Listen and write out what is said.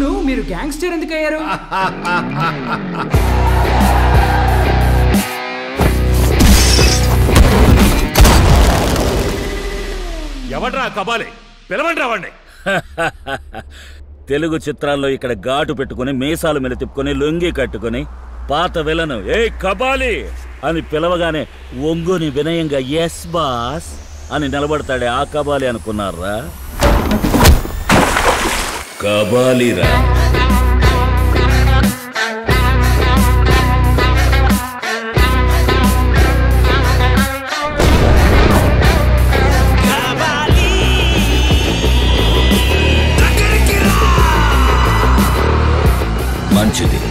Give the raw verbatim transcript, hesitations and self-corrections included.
అవును మీరు గ్యాంగ్స్టర్ ఎందుకు అయ్యారు? ఎవడ్రా కబాలి? పిలవండి రావండి. తెలుగు చిత్రాల్లో ఇక్కడ ఘాటు పెట్టుకుని మీసాలు మెల తిప్పుకొని లొంగి కట్టుకుని పాత విలను ఏ కబాలి అని పిలవగానే ఒంగుని వినయంగా ఎస్ బాస్ అని నిలబడతాడే ఆ కబాలి అనుకున్నారా? కబాలిరా. మంచిది.